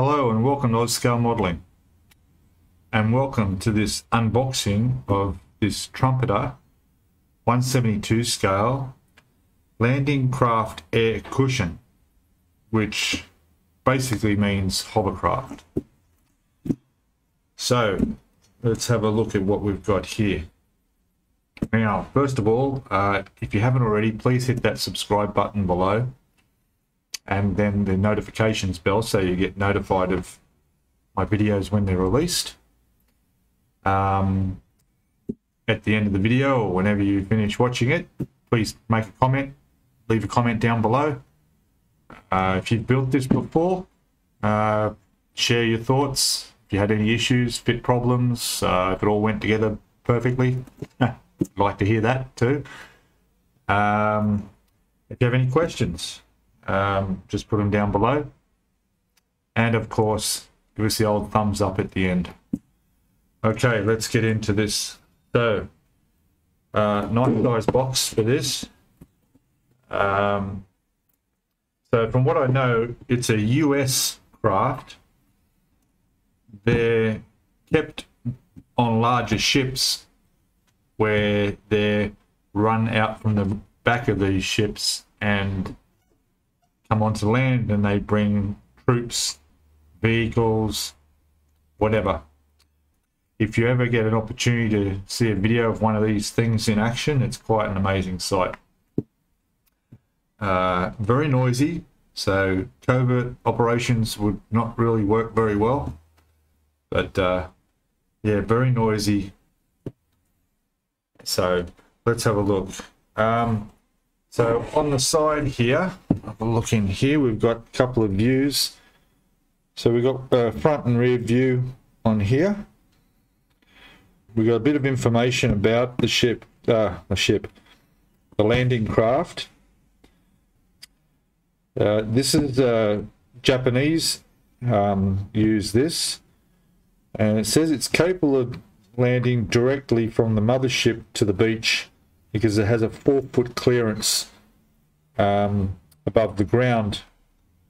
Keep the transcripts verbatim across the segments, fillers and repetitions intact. Hello and welcome to Large Scale Modeling, and welcome to this unboxing of this Trumpeter one seventy-two scale landing craft air cushion, which basically means hovercraft. So let's have a look at what we've got here. Now first of all, uh, if you haven't already, please hit that subscribe button below and then the notifications bell so you get notified of my videos when they're released. Um, at the end of the video or whenever you finish watching it, please make a comment, leave a comment down below. Uh, if you've built this before, uh, share your thoughts, if you had any issues, fit problems, uh, if it all went together perfectly. I'd like to hear that too. Um, if you have any questions, Um, just put them down below, and of course give us the old thumbs up at the end. Okay, let's get into this. So uh, nice size box for this. Um, so from what I know, it's a U S craft. They're kept on larger ships where they're run out from the back of these ships and come onto land, and they bring troops, vehicles, whatever. If you ever get an opportunity to see a video of one of these things in action, it's quite an amazing sight. Uh, very noisy, so covert operations would not really work very well. But uh, yeah, very noisy. So let's have a look. Um, So on the side here, have a look in here, we've got a couple of views. So we've got a front and rear view on here. We've got a bit of information about the ship, uh, the ship, the landing craft. Uh, this is uh, Japanese, um, use this. And it says it's capable of landing directly from the mothership to the beach, because it has a four foot clearance um, above the ground,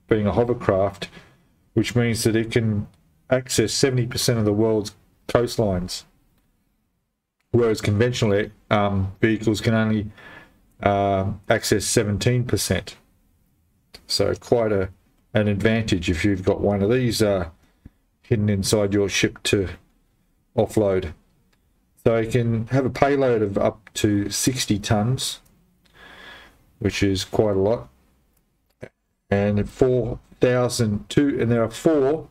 being a hovercraft, which means that it can access seventy percent of the world's coastlines, whereas conventionally um, vehicles can only uh, access seventeen percent. So quite a, an advantage if you've got one of these uh, hidden inside your ship to offload. So it can have a payload of up to sixty tons, which is quite a lot, and four thousand two, and there are four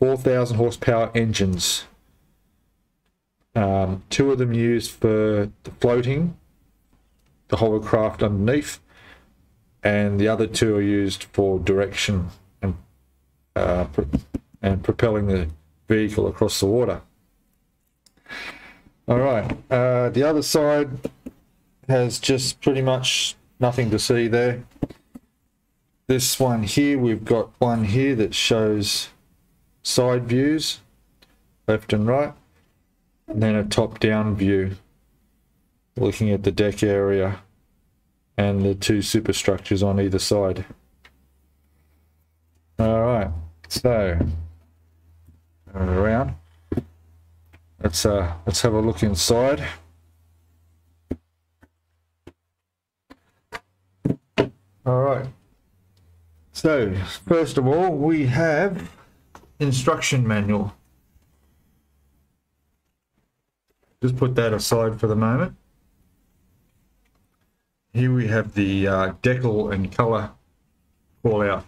4,000 horsepower engines. Um, two of them used for the floating, the hovercraft underneath, and the other two are used for direction and uh, and propelling the vehicle across the water. All right, uh, the other side has just pretty much nothing to see there. This one here, we've got one here that shows side views, left and right, and then a top-down view, looking at the deck area and the two superstructures on either side. All right, so around. Let's, uh, let's have a look inside. All right. So, first of all, we have instruction manual. Just put that aside for the moment. Here we have the uh, decal and color call-out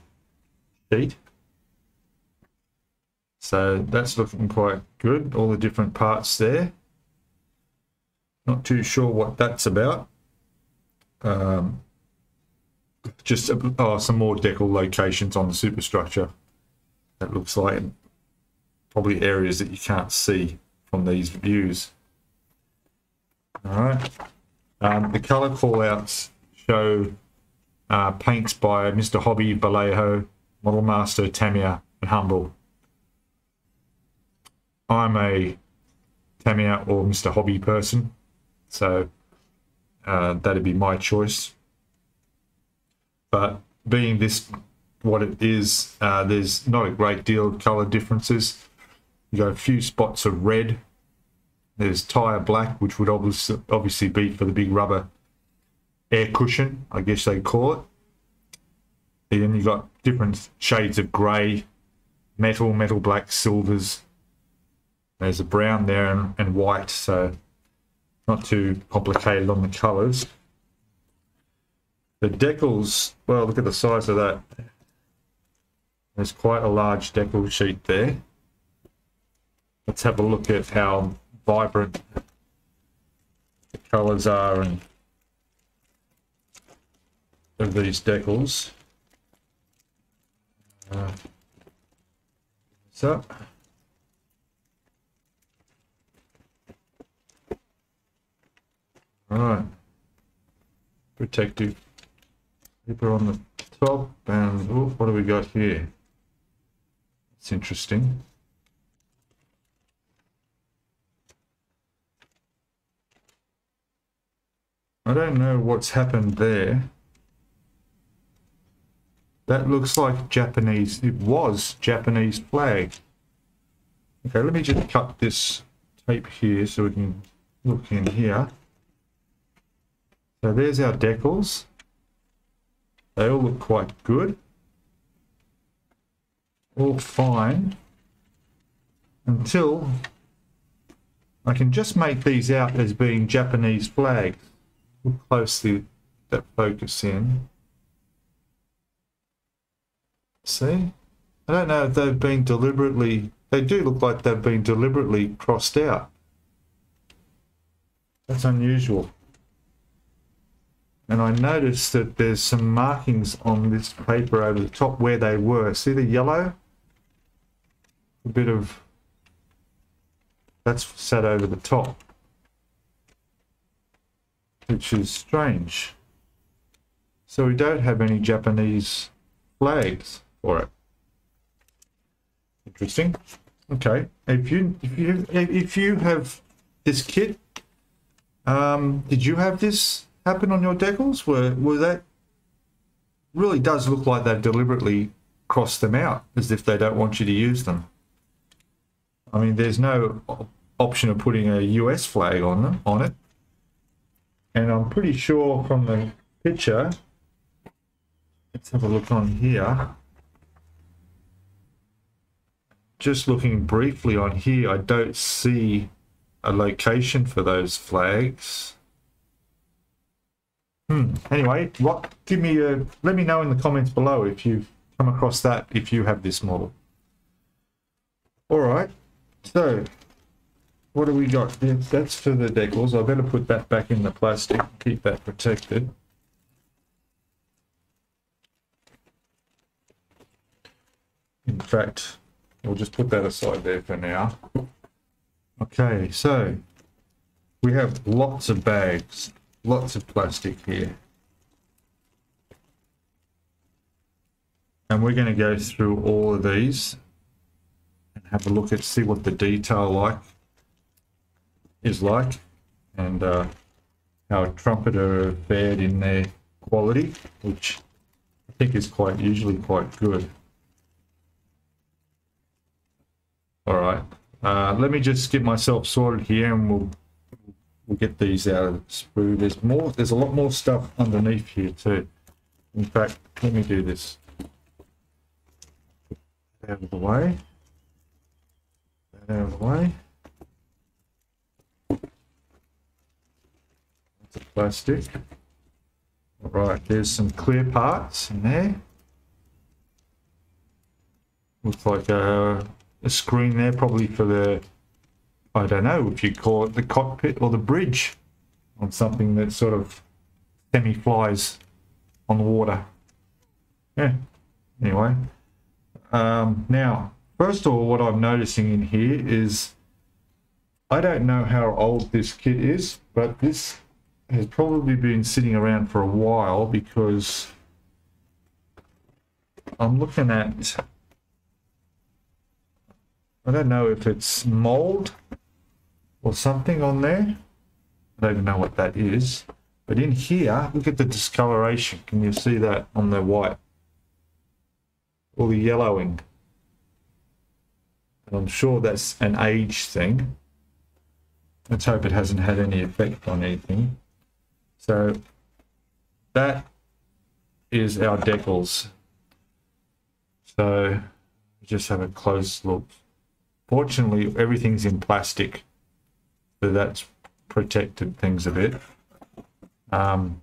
sheet. So that's looking quite good, all the different parts there. Not too sure what that's about. Um, just oh, some more decal locations on the superstructure. That looks like probably areas that you can't see from these views. All right. Um, the color callouts show uh, paints by Mister Hobby, Vallejo, Model Master, Tamiya, and Humble. I'm a Tamiya or Mister Hobby person, so uh, that'd be my choice. But being this what it is. Uh, there's not a great deal of color differences. You got a few spots of red. There's tire black, which would obviously obviously be for the big rubber air cushion, I guess they call it. Then you've got different shades of grey, metal, metal black, silvers. There's a brown there and, and white, so not too complicated on the colours. The decals, well, look at the size of that. There's quite a large decal sheet there. Let's have a look at how vibrant the colours are and of these decals. Uh, so all right, protective paper on the top, and oh, what do we got here? It's interesting. I don't know what's happened there. That looks like Japanese. It was Japanese flag. Okay, let me just cut this tape here so we can look in here. So there's our decals. They all look quite good. All fine. Until I can just make these out as being Japanese flag. Look closely at that focus in. See, I don't know if they've been deliberately, they do look like they've been deliberately crossed out. That's unusual. And I noticed that there's some markings on this paper over the top where they were. See the yellow? A bit of, that's sat over the top, which is strange. So we don't have any Japanese flags for it. Interesting. Okay, if you if you if you have this kit, um did you have this happen on your decals? Were were that really does look like they've deliberately crossed them out as if they don't want you to use them. I mean, there's no option of putting a U S flag on them on it, and I'm pretty sure from the picture. Let's have a look on here. Just looking briefly on here, I don't see a location for those flags. Hmm. Anyway, what? Give me a. Let me know in the comments below if you've come across that. If you have this model. All right. So, what do we got? That's for the decals. I better put that back in the plastic. Keep that protected. In fact, we'll just put that aside there for now. Okay, so we have lots of bags, lots of plastic here. And we're going to go through all of these and have a look at, see what the detail like is like, and uh, how Trumpeter fared in their quality, which I think is quite usually quite good. All right, uh, let me just get myself sorted here, and we'll we'll get these out of the sprue. There's more. There's a lot more stuff underneath here too. In fact, let me do this out of the way. That out of the way. That's a plastic. All right, there's some clear parts in there. Looks like a. A screen there, probably for the, I don't know if you call it the cockpit or the bridge on something that sort of semi flies on the water. Yeah, anyway, um now first of all, what I'm noticing in here is I don't know how old this kit is, but this has probably been sitting around for a while, because I'm looking at, I don't know if it's mold or something on there. I don't even know what that is. But in here, look at the discoloration. Can you see that on the white? all the yellowing. And I'm sure that's an age thing. Let's hope it hasn't had any effect on anything. So that is our decals. So just have a close look. Fortunately, everything's in plastic, so that's protected things a bit. Um,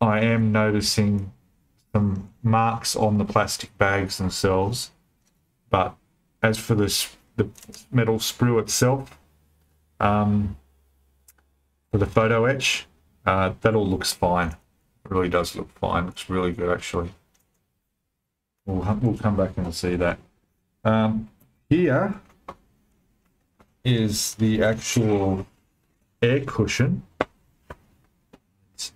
I am noticing some marks on the plastic bags themselves, but as for this, the metal sprue itself, um, for the photo etch, uh, that all looks fine. It really does look fine. Looks really good, actually. We'll, we'll come back and see that. Um, here is the actual air cushion. It's,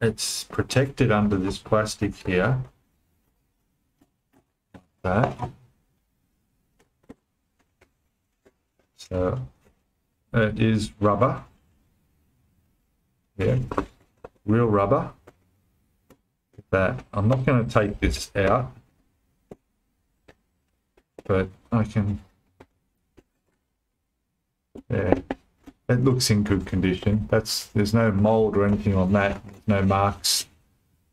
it's protected under this plastic here. Like that. So it is rubber. Yeah, real rubber. Look at that. I'm not going to take this out, but I can. Yeah, it looks in good condition. That's there's no mold or anything on that. No marks.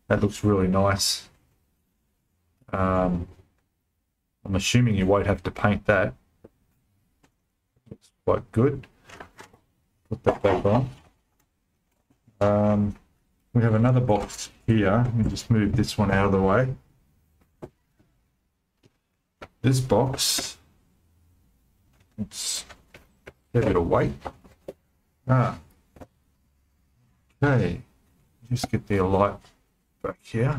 That looks really nice. Um, I'm assuming you won't have to paint that. Looks quite good. Put that back on. Um, we have another box here. Let me just move this one out of the way. This box, it's a bit of weight. Ah, okay. Just get the light back here.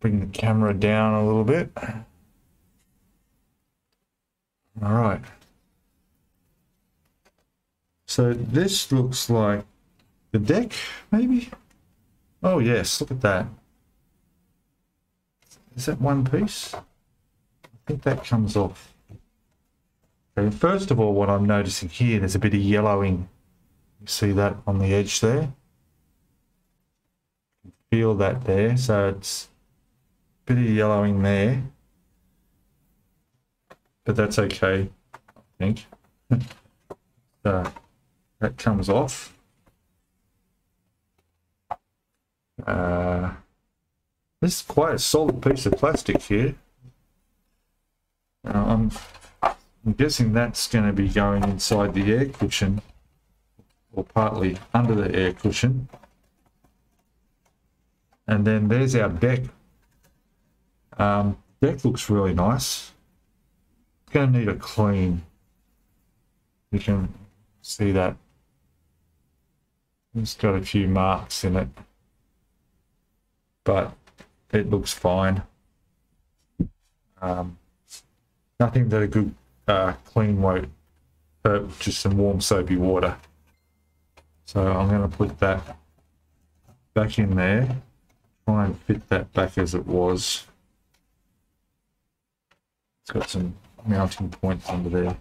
Bring the camera down a little bit. All right. So this looks like the deck, maybe? Oh yes, look at that. Is that one piece? I think that comes off. Okay, first of all, what I'm noticing here, there's a bit of yellowing. You see that on the edge there? You can feel that there, so it's a bit of yellowing there. But that's okay, I think. So that comes off. Uh, this is quite a solid piece of plastic here. Now I'm, I'm guessing that's going to be going inside the air cushion, or partly under the air cushion. And then there's our deck. Um, deck looks really nice. It's going to need a clean. You can see that. It's got a few marks in it, but it looks fine. Um, Nothing that a good uh, clean won't hurt, just some warm soapy water. So I'm going to put that back in there. Try and fit that back as it was. It's got some mounting points under there.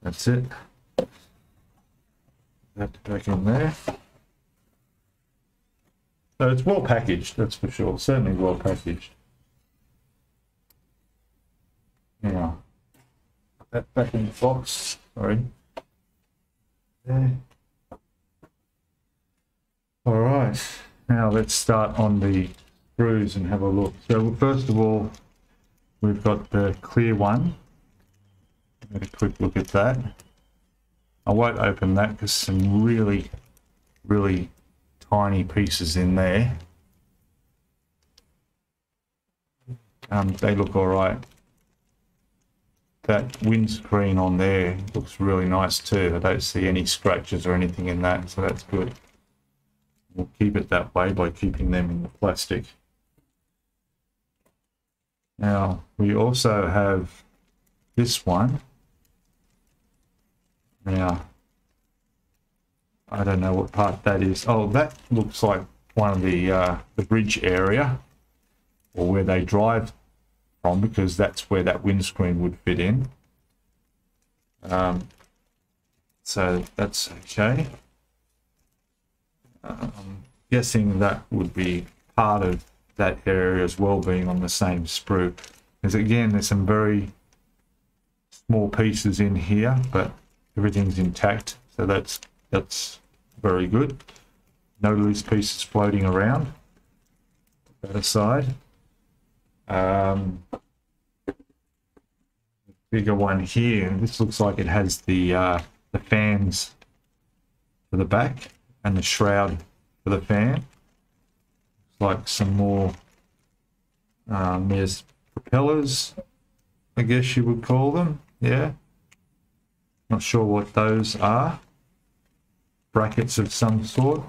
That's it. That back in there. So it's well packaged, that's for sure. Certainly well packaged. Now, put that back in the box. Sorry. There. All right. Now let's start on the screws and have a look. So first of all, we've got the clear one. Get a quick look at that. I won't open that because some really, really tiny pieces in there. Um, they look all right. That windscreen on there looks really nice too. I don't see any scratches or anything in that, so that's good. We'll keep it that way by keeping them in the plastic. Now, we also have this one. Now, I don't know what part that is. Oh, that looks like one of the uh, the bridge area, or where they drive from, because that's where that windscreen would fit in. Um, so that's okay. I'm guessing that would be part of that area as well, being on the same sprue. Because again, there's some very small pieces in here, but everything's intact, so that's that's very good. No loose pieces floating around. Put that aside. Um, bigger one here, and this looks like it has the uh, the fans for the back and the shroud for the fan. Looks like some more. Um, there's propellers, I guess you would call them. Yeah, not sure what those are. Brackets of some sort.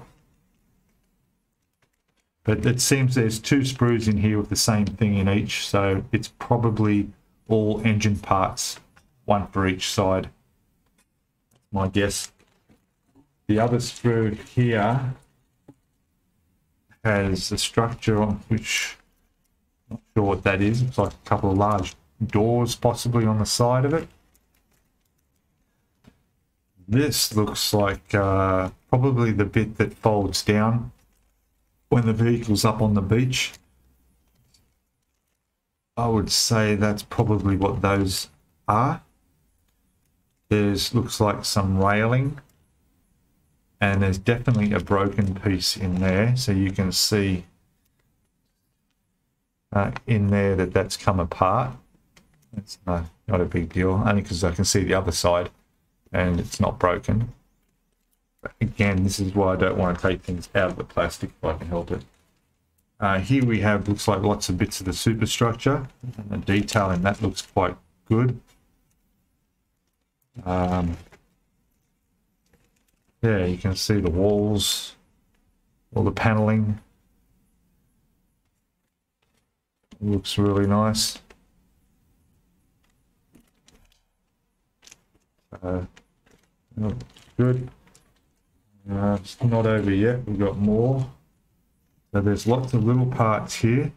But it seems there's two sprues in here with the same thing in each, so it's probably all engine parts, one for each side. My guess. The other sprue here has a structure on which, not sure what that is. It's like a couple of large doors possibly on the side of it. This looks like uh, probably the bit that folds down when the vehicle's up on the beach. I would say that's probably what those are. There's looks like some railing, and there's definitely a broken piece in there, so you can see uh, in there that that's come apart. That's not, not a big deal, only because I can see the other side and it's not broken. Again, this is why I don't want to take things out of the plastic if I can help it. Uh, here we have, looks like lots of bits of the superstructure, and the detail in that looks quite good. Um, yeah, you can see the walls, all the paneling. It looks really nice. Uh, good. Uh, it's not over yet, we've got more. So there's lots of little parts here.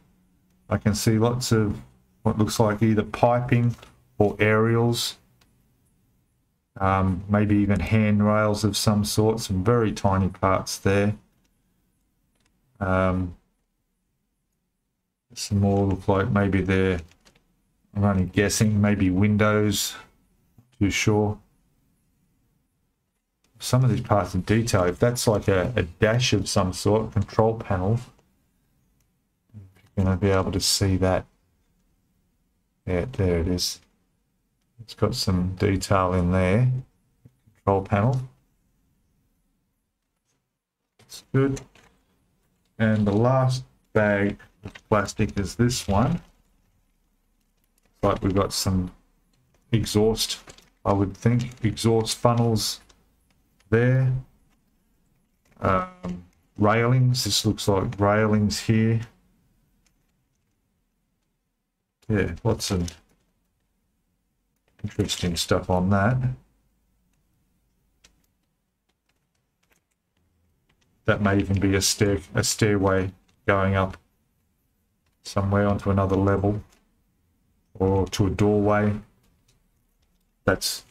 I can see lots of what looks like either piping or aerials, um, maybe even handrails of some sort, some very tiny parts there. Um, some more look like maybe they're, I'm only guessing, maybe windows, not too sure. Some of these parts in detail, if that's like a, a dash of some sort, control panel, you're going to be able to see that. Yeah, there it is. It's got some detail in there. Control panel. That's good. And the last bag of plastic is this one. It's like we've got some exhaust, I would think, exhaust funnels there. Um, railings, this looks like railings here. Yeah, lots of interesting stuff on that. That may even be a stair a stairway going up somewhere onto another level or to a doorway. That's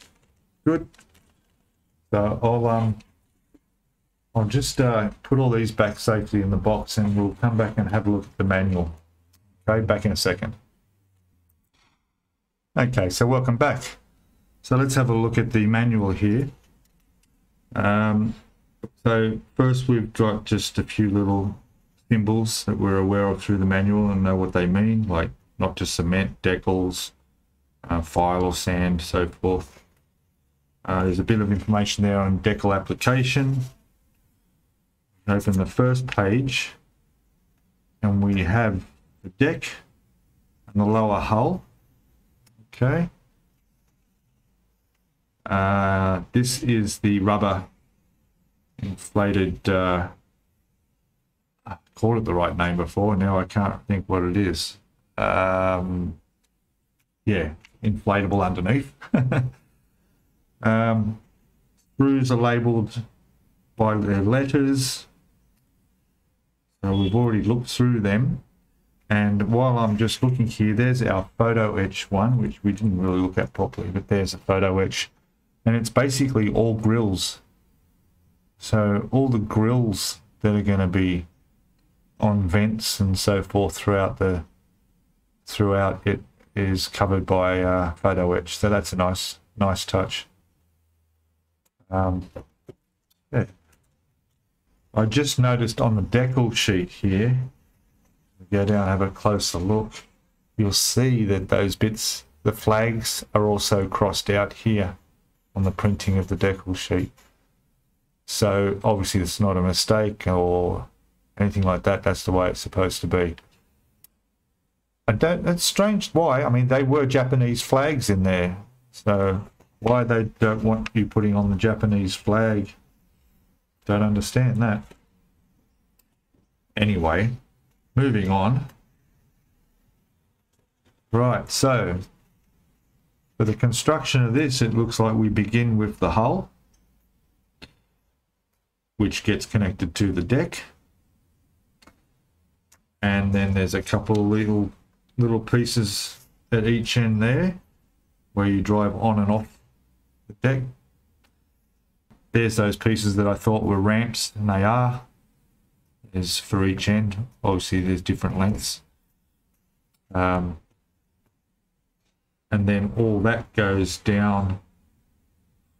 good. So I'll, um, I'll just uh, put all these back safely in the box, and we'll come back and have a look at the manual. Okay, back in a second. Okay, so welcome back. So let's have a look at the manual here. Um, so first we've got just a few little symbols that we're aware of through the manual and know what they mean, like not just cement, decals, uh, file or sand, so forth. Uh, there's a bit of information there on decal application. Open the first page, and we have the deck and the lower hull. Okay. Uh, this is the rubber inflated, uh, I called it the right name before, now I can't think what it is. Um, yeah, inflatable underneath. Um, sprues are labelled by their letters, so we've already looked through them. And while I'm just looking here, there's our photo etch one, which we didn't really look at properly, but there's a photo etch, and it's basically all grills. So all the grills that are going to be on vents and so forth throughout the throughout it is covered by uh, photo etch. So that's a nice nice touch. Um, yeah. I just noticed on the decal sheet here, go down and have a closer look, you'll see that those bits, the flags, are also crossed out here on the printing of the decal sheet. So obviously it's not a mistake or anything like that. That's the way it's supposed to be. I don't, that's strange why. I mean, they were Japanese flags in there. So why they don't want you putting on the Japanese flag, don't understand that. Anyway, moving on. Right, so for the construction of this, it looks like we begin with the hull, which gets connected to the deck. And then there's a couple of little, little pieces at each end there where you drive on and off the deck. There's those pieces that I thought were ramps, and they are. There's for each end. Obviously, there's different lengths. Um, and then all that goes down.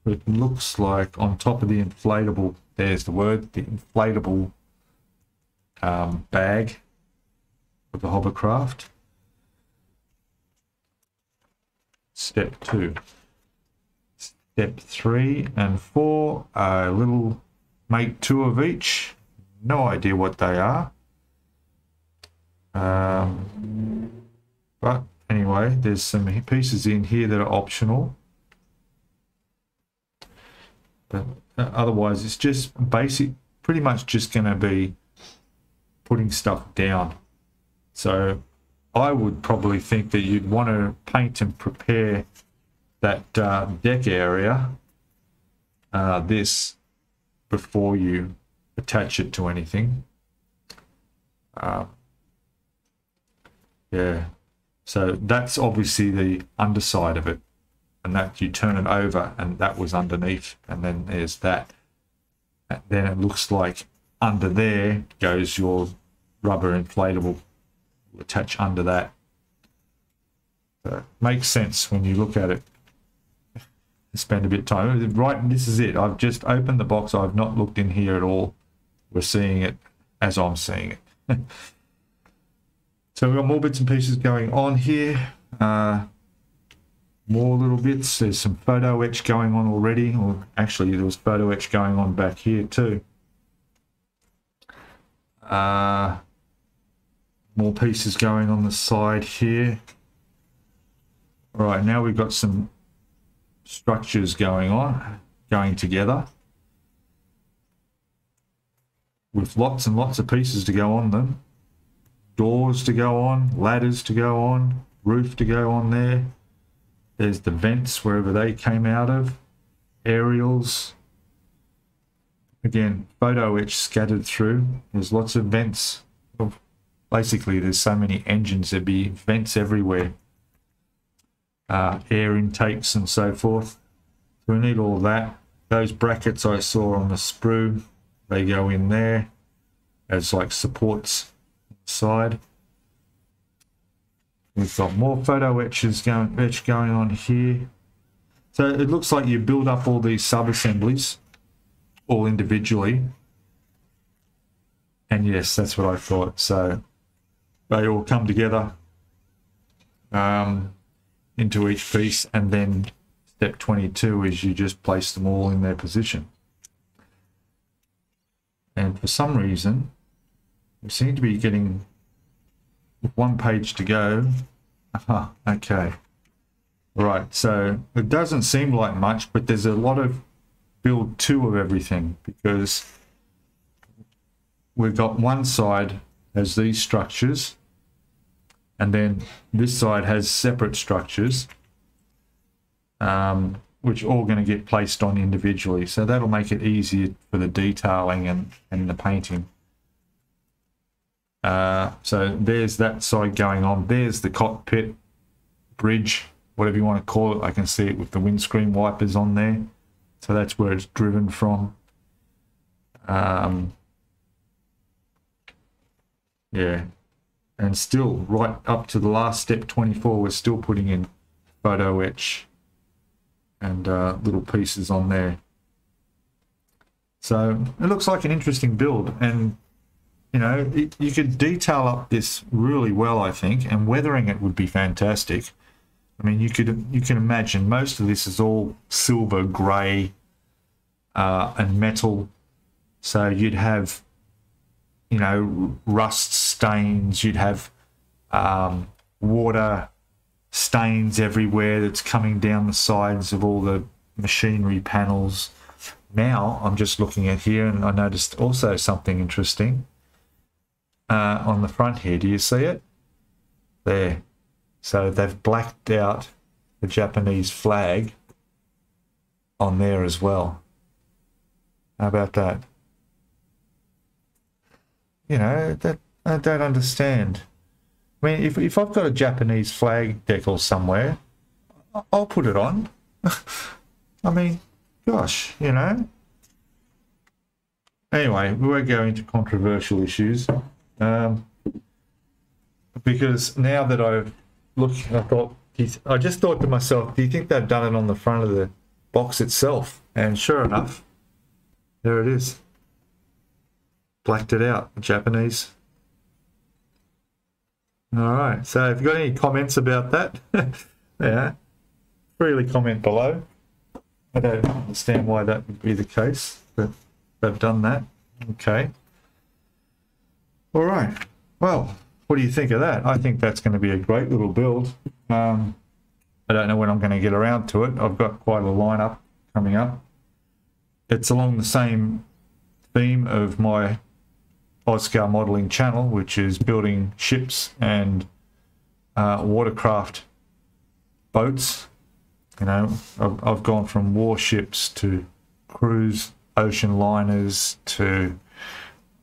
It looks like on top of the inflatable, there's the word, the inflatable um, bag of the hovercraft. Step two. Step three and four are a little, make two of each. No idea what they are. Um, but anyway, there's some pieces in here that are optional. But otherwise, it's just basic, pretty much just going to be putting stuff down. So I would probably think that you'd want to paint and prepare that uh, deck area, uh, this, before you attach it to anything. Uh, yeah, so that's obviously the underside of it, and that you turn it over and that was underneath, and then there's that. And then it looks like under there goes your rubber inflatable, attach under that. So it makes sense when you look at it. Spend a bit of time. Right, this is it. I've just opened the box. I've not looked in here at all. We're seeing it as I'm seeing it. So we've got more bits and pieces going on here. Uh, more little bits. There's some photo etch going on already. Or actually, there was photo etch going on back here too. Uh, more pieces going on the side here. All right, now we've got some structures going on, going together, with lots and lots of pieces to go on them. Doors to go on, ladders to go on, roof to go on there. There's the vents wherever they came out of, aerials. Again, photo etch scattered through. There's lots of vents. Basically, there's so many engines, there'd be vents everywhere. Uh, air intakes and so forth. So we need all that. Those brackets I saw on the sprue, they go in there as like supports side. We've got more photo etches going, etch going on here. So it looks like you build up all these sub-assemblies all individually. And yes, that's what I thought. So they all come together. Um, into each piece, and then step twenty-two is you just place them all in their position. And for some reason, we seem to be getting one page to go. Aha, okay. Right, so it doesn't seem like much, but there's a lot of build two of everything, because we've got one side as these structures, and then this side has separate structures, um, which are all going to get placed on individually. So that'll make it easier for the detailing and, and the painting. Uh, so there's that side going on. There's the cockpit, bridge, whatever you want to call it. I can see it with the windscreen wipers on there. So that's where it's driven from. Um, Yeah. And still, right up to the last step, twenty-four, we're still putting in photo etch and uh, little pieces on there. So it looks like an interesting build, and you know, it, you could detail up this really well, I think, and weathering it would be fantastic. I mean, you could you can imagine most of this is all silver, grey, uh, and metal, so you'd have, you know, rust stains, you'd have um, water stains everywhere that's coming down the sides of all the machinery panels. Now I'm just looking at here, and I noticed also something interesting uh, on the front here. Do you see it? There. So they've blacked out the Japanese flag on there as well. How about that? You know, that I don't understand. I mean, if, if I've got a Japanese flag decal somewhere, I'll put it on. I mean, gosh, you know. Anyway, we won't go into controversial issues. Um, because now that I've looked, I thought, I just thought to myself, do you think they've done it on the front of the box itself? And sure enough, there it is. Blacked it out, the Japanese. All right, so if you've got any comments about that, yeah, freely comment below. I don't understand why that would be the case, but they've done that. Okay. All right. Well, what do you think of that? I think that's going to be a great little build. Um, I don't know when I'm going to get around to it. I've got quite a lineup coming up. It's along the same theme of my Oscar modeling channel, which is building ships and uh, watercraft boats. You know, I've, I've gone from warships to cruise ocean liners to,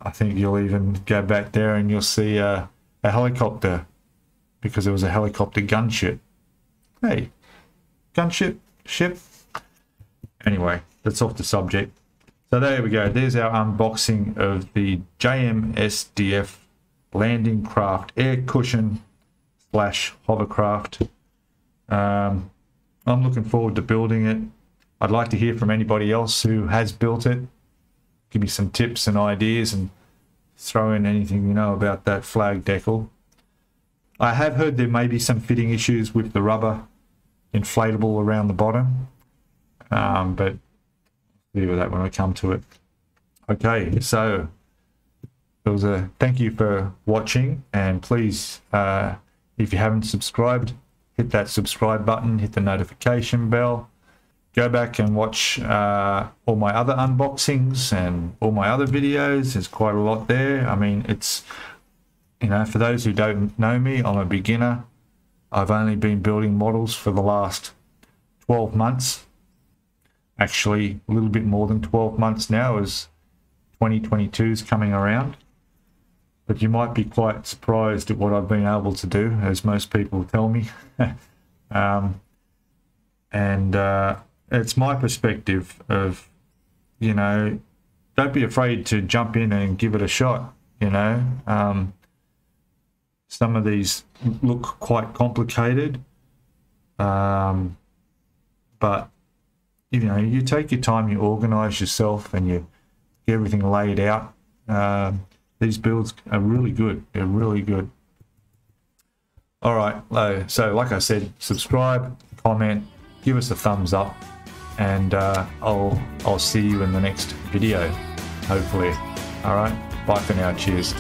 I think you'll even go back there and you'll see a, a helicopter, because there was a helicopter gunship. Hey, gunship, ship. Anyway, that's off the subject. So there we go. There's our unboxing of the J M S D F landing craft air cushion slash hovercraft. Um, I'm looking forward to building it. I'd like to hear from anybody else who has built it. Give me some tips and ideas, and throw in anything you know about that flag decal. I have heard there may be some fitting issues with the rubber inflatable around the bottom, um, but deal with that when I come to it. Okay, so it was a thank you for watching, and please, uh, if you haven't subscribed, hit that subscribe button, hit the notification bell, go back and watch uh, all my other unboxings and all my other videos. There's quite a lot there. I mean, it's, you know, for those who don't know me, I'm a beginner. I've only been building models for the last twelve months. Actually, a little bit more than twelve months now, as twenty twenty-two is coming around. But you might be quite surprised at what I've been able to do, as most people tell me. um, and uh, it's my perspective of, you know, don't be afraid to jump in and give it a shot, you know. Um, some of these look quite complicated, um, but you know, you take your time, you organize yourself, and you get everything laid out. Uh, these builds are really good. They're really good. All right. So like I said, subscribe, comment, give us a thumbs up, and uh, I'll, I'll see you in the next video, hopefully. All right. Bye for now. Cheers.